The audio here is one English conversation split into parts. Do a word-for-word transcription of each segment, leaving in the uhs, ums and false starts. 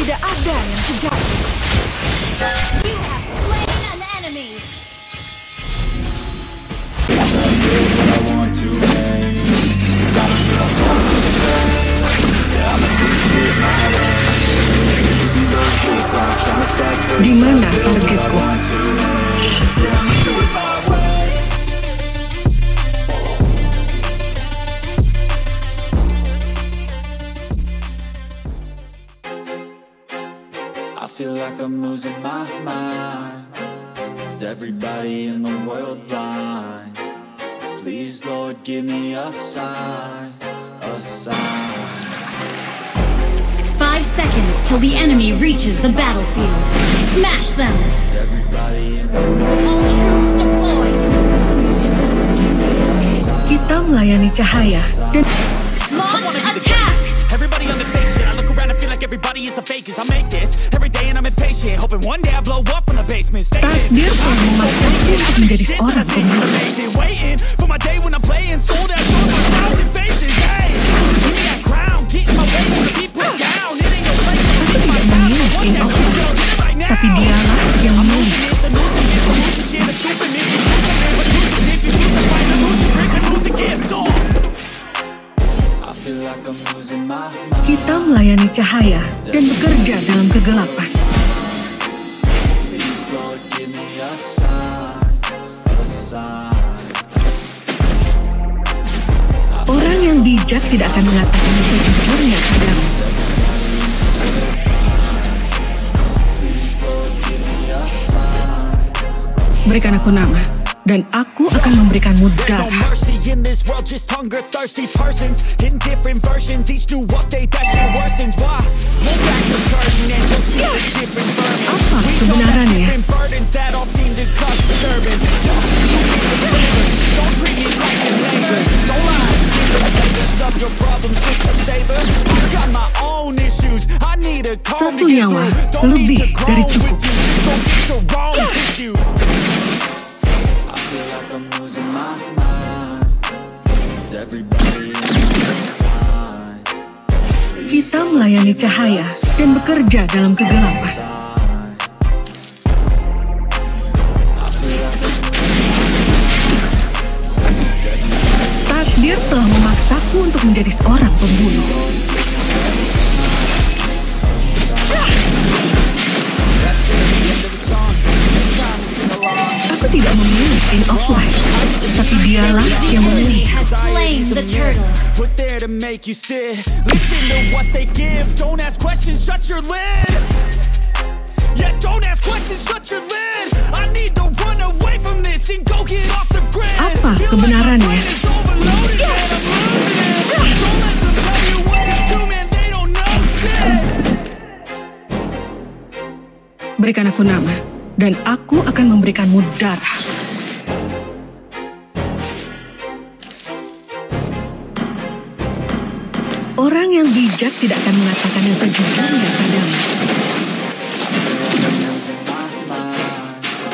Tidak ada yang terjadi. You have slain an enemy. Di mana targetku? I feel like I'm losing my mind. Is everybody in the world blind? Please, Lord, give me a sign, a sign. Five seconds till the enemy reaches the battlefield. Smash them! Is everybody in the world? All troops deployed. Please, Lord, give me a sign. Kita melayani cahaya. Launch attack! Everybody on the station. I look around and feel like everybody is the fakest. I make this every day and I'm impatient, hoping one day I blow up from the basement. Takdir pun memaksaku menjadi seorang pemimpin. Waiting for my day when I'm playing sold out for a thousand faces. Hey, give me that crown, get my way to keep it down. It ain't no place to keep my crown. One day we go get it right now. Tapi dialah yang memilih. Kita melayani cahaya dan bekerja dalam kegelapan. Orang yang bijak tidak akan mengatakan sejujurnya padamu. Berikan aku nama dan aku akan memberikanmu darah. In this world, just hunger-thirsty persons in different versions. Each new update that shit worsens. Why? Look back the curtain and you'll see the different burdens. Apa kebenarannya? Different burdens that all seem to cause disturbance. Don't treat me like your neighbors. Don't lie. Take up your problems with a saver. I got my own issues. I need a calm to get through. Don't need to grow with you. Don't get the wrong issue. I feel like I'm losing my mind. Kita melayani cahaya dan bekerja dalam kegelapan. Takdir telah memaksaku untuk menjadi seorang pembunuh. Aku tidak memilih end of life, tapi dialah yang memilih. The turtle put there to make you sit. Listen to what they give. Don't ask questions, shut your lid. Yeah, don't ask questions, shut your lid. I need to run away from this and go get off the grid. Apa kebenarannya? Berikan aku nama dan aku akan memberikanmu darah. Orang yang bijak tidak akan mengatakan yang sejujurnya padamu.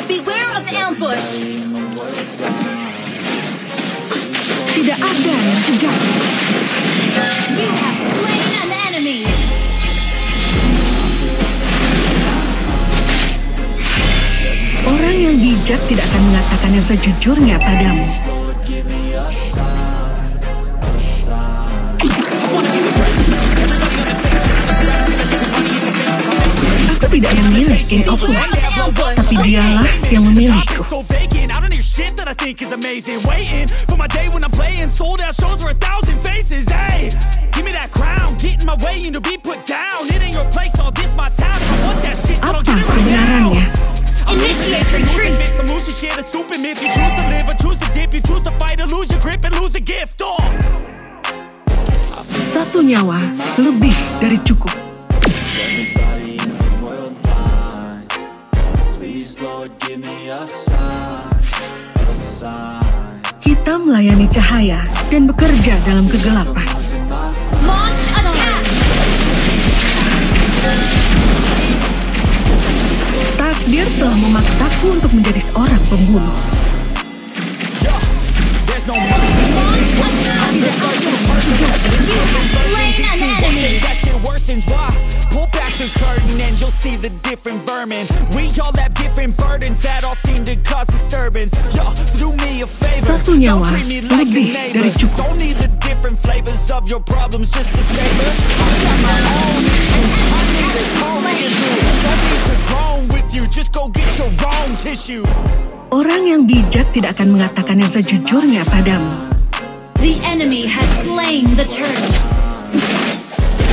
Beware of ambush. Tidak ada yang sejati. You have slain an enemy. Orang yang bijak tidak akan mengatakan yang sejujurnya padamu. Tidak memilih King of Life, tapi dialah yang memilihku. Apa kebenarannya? Initiate retreat. Satu nyawa lebih dari cukup. Kita melayani cahaya dan bekerja dalam kegelapan. Launch attack! Takdir telah memaksaku untuk menjadi seorang pembunuh. Launch attack! see the different vermin. We all have different burdens that all seem to cause disturbance. Y'all, do me a favor, don't treat me like a neighbor. Don't need the different flavors of your problems just to savor. I got my own issues, I need a calm issue. Don't need to groan with you, just go get your own tissue. Orang yang bijak tidak akan mengatakan yang sejujurnya padamu. The enemy has slain the turtle.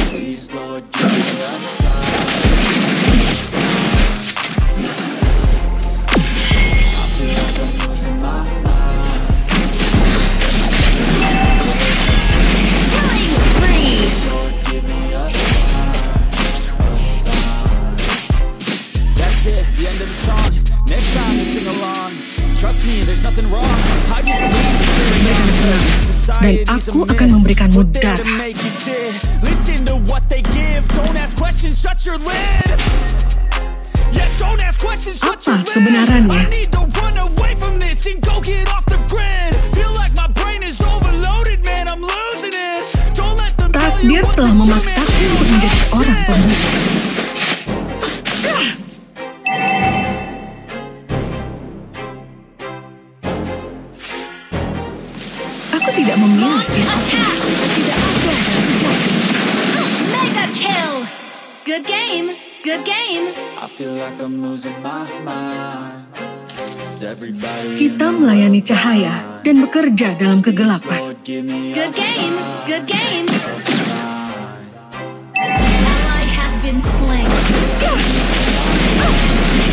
Please, Lord, give me a sign. I feel like I'm losing my mind. Killing spree. Please, Lord, give me a sign. A sign. That's it, the end of the song. Next time you sing along. Trust me, there's nothing wrong. I just need to sing along. Dan aku akan memberikanmu darah. Listen to what they give. Don't ask questions, shut your lid. Yes, don't ask questions, shut your lid. I need to run away from this and go get off the grid. Feel like my brain is overloaded, man. I'm losing it. Don't let them tell you what to do, man. You're menjadi orang pembunuh. Tidak memilih. Mega kill. Good game. Good game. I feel like I'm losing my mind. Kita melayani cahaya dan bekerja dalam kegelapan. Good game. Good game. Ally has been slain.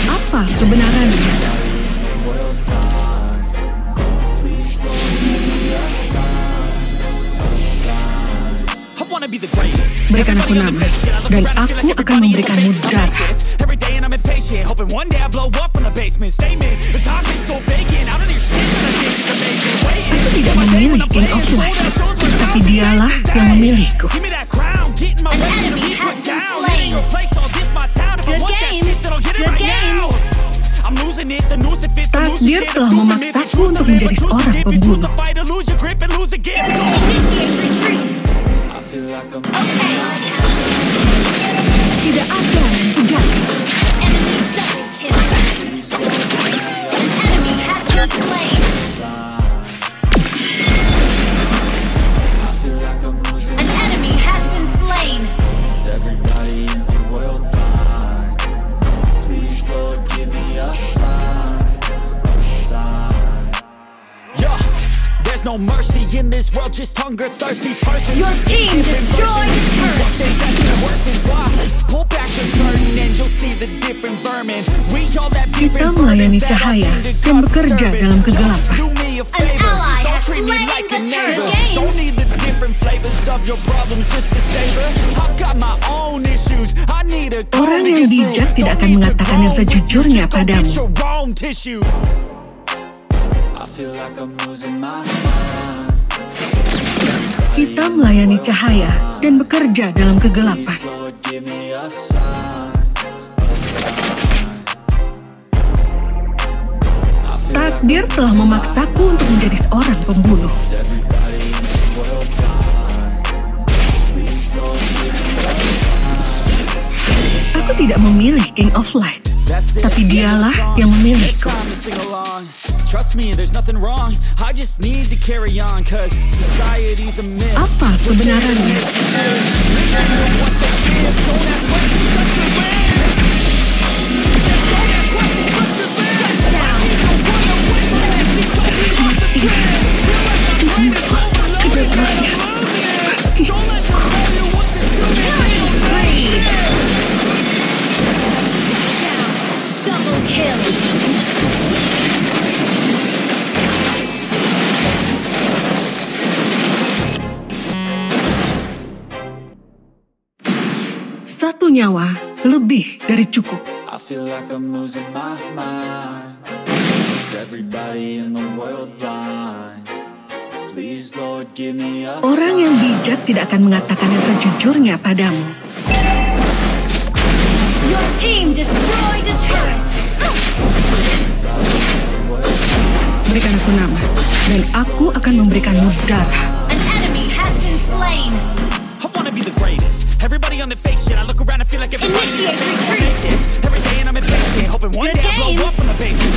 Apa kebenarannya? Berikan aku nama, dan aku akan memberikanmu darah. Aku tidak memilih King of Life, tapi dialah yang memilihku. Takdir telah memaksaku untuk menjadi seorang pembunuh. Okay. Tidak ada yang sejaga. No mercy in this world, just hunger-thirsty persons. Your team destroyed the church. Pull back the curtain and you'll see the different vermin. We all have different burdens that all seem to cause disturbance. Do me a favor, don't treat me like a neighbor. Don't need the different flavors of your problems just to savor. I've got my own issues, I need a comb to get through. Don't need to grow with you, just go get your own tissue. Kita melayani cahaya dan bekerja dalam kegelapan. Takdir telah memaksaku untuk menjadi seorang pembunuh. Aku tidak memilih King of Light, tapi dialah yang memilihku. Trust me, there's nothing wrong. I just need to carry on, cause society's a myth. Apa kebenarannya? Double kill. Satu nyawa lebih dari cukup. I feel like I'm losing my mind. Is everybody in the world blind? Please, Lord, give me a sign. Orang yang bijak tidak akan mengatakan yang sejujurnya padamu. Your team destroyed a turret. Berikan aku nama, dan aku akan memberikanmu darah. An enemy has been slain. I wanna be the greatest. Everybody on the fake shit, I look around and feel like like every initiate retreat. Every day and I'm in basement, hoping one day I'll blow up from the basement. The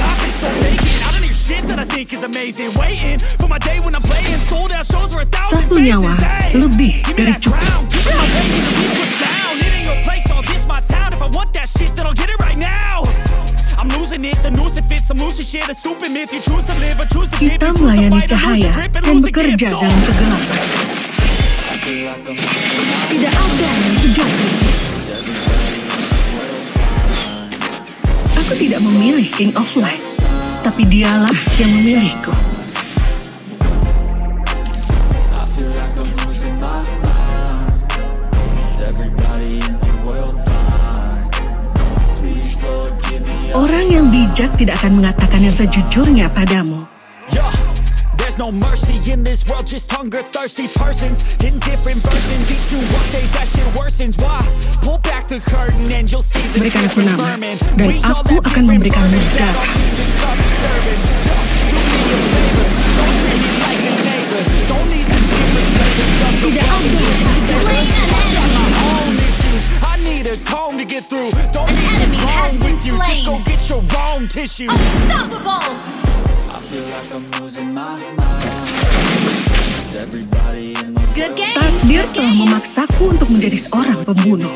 top is so vacant. I don't hear shit that I think is amazing. Waiting for my day when I'm playing sold out shows for a thousand faces. Hey, give me that crown. Keep my baby the beat was down. It ain't your place, all this my town. If I want that shit, then I'll get it right now. I'm losing it, the noose it fits, some loose shit, a stupid myth. You choose to live or choose to dip, you choose to fight and lose a grip and lose a gift. Tidak ada yang sejati. Aku tidak memilih King of Life, tapi dialah yang memilihku. Orang yang bijak tidak akan mengatakan yang sejujurnya padamu. No mercy in this world, just hunger-thirsty persons in different versions. Each new workday that shit worsens. Why? Pull back the curtain and you'll see the different vermin. We all that different vermin that are keeping us disturbing. You need a favor, don't treat it like a neighbor. Don't need the different versions of the world. I got my own issues, I need a comb to get through. Don't need a comb with you, just go get your own tissue. Unstoppable! Feel like I'm losing my mind. Everybody in the good game. Takdir telah memaksaku untuk menjadi seorang pembunuh.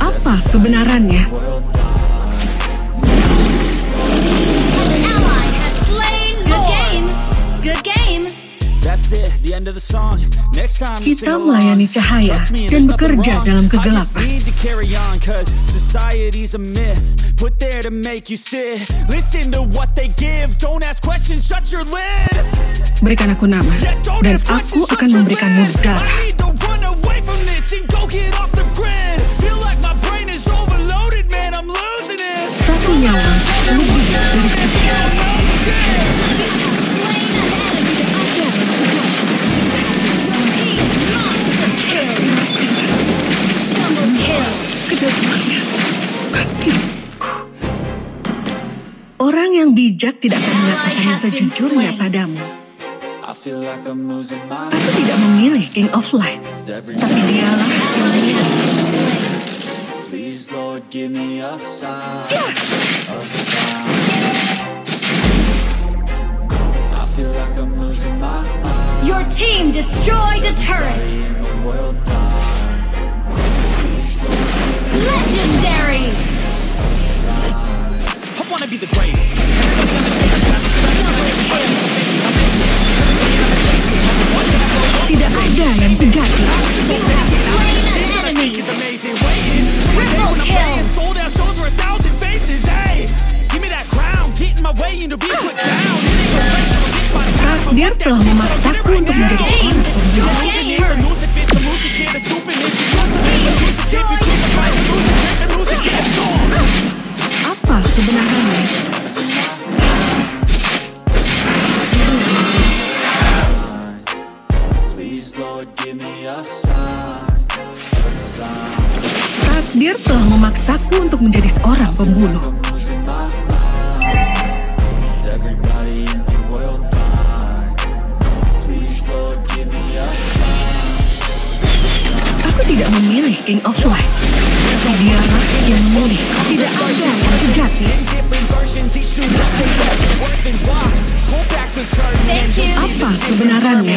Apa kebenarannya? Kita melayani cahaya dan bekerja dalam kegelapan. Berikan aku nama dan aku akan memberikanmu darah. Satu nyawa lebih dari setiap. Orang yang bijak tidak akan mengatakan yang sejujurnya padamu. Aku tidak memilih King of Light, tapi dialah yang memilih. Your team destroyed a turret. Legendary. I wanna be the greatest. Tidak ada yang sejati. Triple kill. Sold out shows for a thousand faces. Hey, give me that crown. Get in my way and you'll be put down. Takdir telah memaksaku untuk menjadi seorang pembunuh. Apa kebenarannya? Takdir telah memaksaku untuk menjadi seorang pembunuh. Aku tidak memilih King of Life. Dia yang mulia, tidak ada yang sejati. Apa kebenarannya?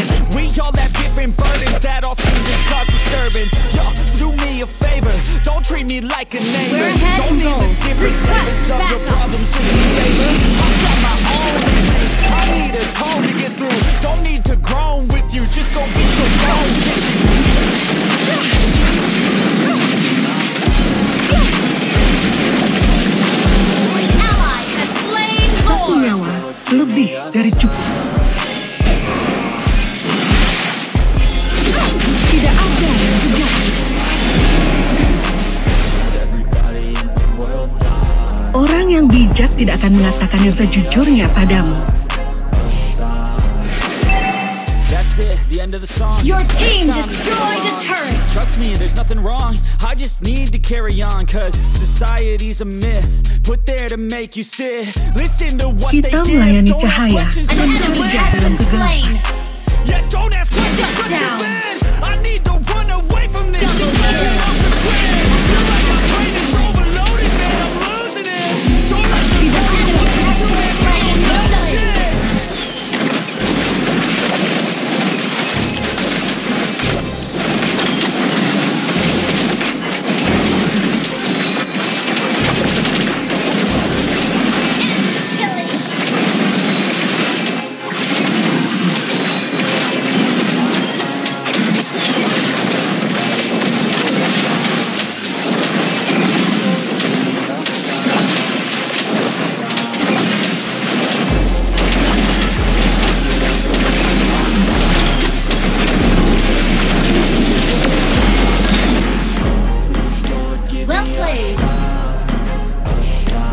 Lebih dari cukup. Tidak ada yang sejati. Orang yang bijak tidak akan mengatakan yang sejujurnya padamu. the end of the song. Your team destroyed a turret. Trust me, there's nothing wrong. I just need to carry on, cause society's a myth put there to make you sit. Listen to what they give. Don't ask questions. An enemy has been slain. Yeah, don't ask questions. Shut down. I need to run away from this.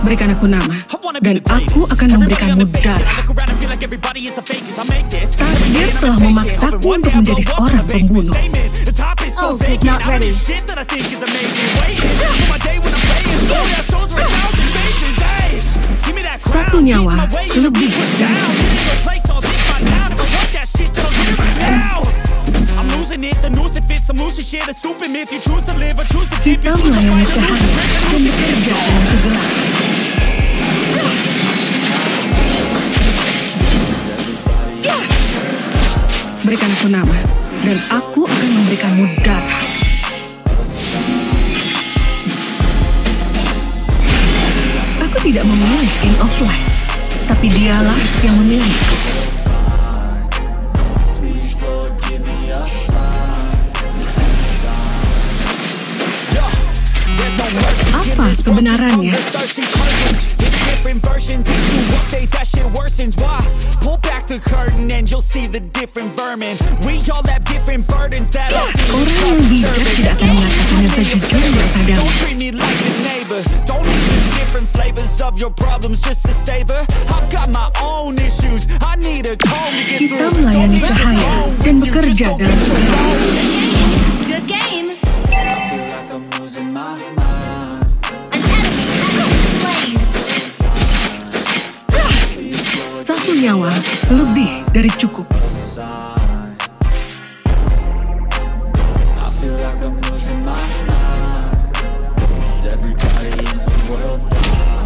Berikan aku nama, dan aku akan memberikanmu darah. Takdir telah memaksaku untuk menjadi seorang pembunuh. Oh, not ready. Satu nyawa lebih. Kita melayani cahaya dan bekerja dalam kegelapan. Berikan aku nama, dan aku akan memberikanmu darah. Aku tidak memilih King of Light, tapi dialah yang memilihku. Apa kebenarannya? Versions, it's new update, that shit worsens. Why? Pull back the curtain and you'll see the different vermin. We all have different burdens that are yeah. Don't treat me like a neighbor. Don't eat different flavors of your problems just to savor. I've got my own issues. I need a comb to get through. Don't let it go. Dan bekerja dalam good game. I feel like I'm losing my mind. Satu nyawa lebih dari cukup.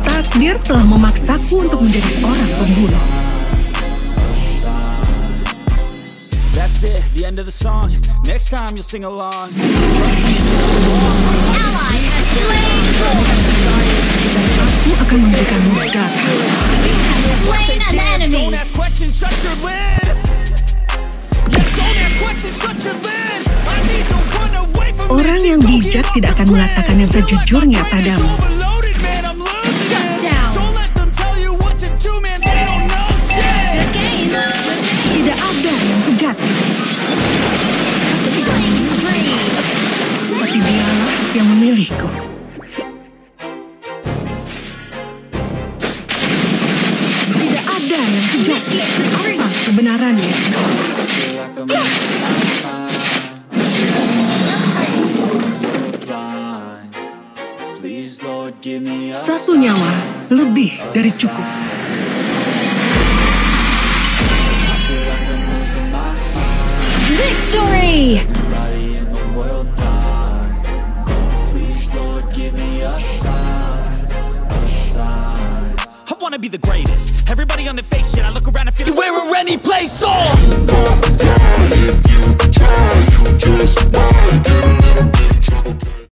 Takdir telah memaksaku untuk menjadi seorang pembunuh. That's it, the end of the song. Next time you'll sing along. Ally has slain. Aku akan memberikanmu darah. Slain an enemy. Don't ask questions, shut your lid. Yeah, don't ask questions, shut your lid. I need to run away from this. Orang yang bijak tidak akan mengatakan yang sejujurnya padamu. Shut down. Don't let them tell you what to do, man. They don't know shit. Good game. Tidak ada yang sejati. Killing spree. Seperti dialah yang memilihku. Apa kebenarannya? Satu nyawa lebih dari cukup. Victory! I wanna be the greatest. Everybody on the fake shit. I look around and feel like we're in any place. All.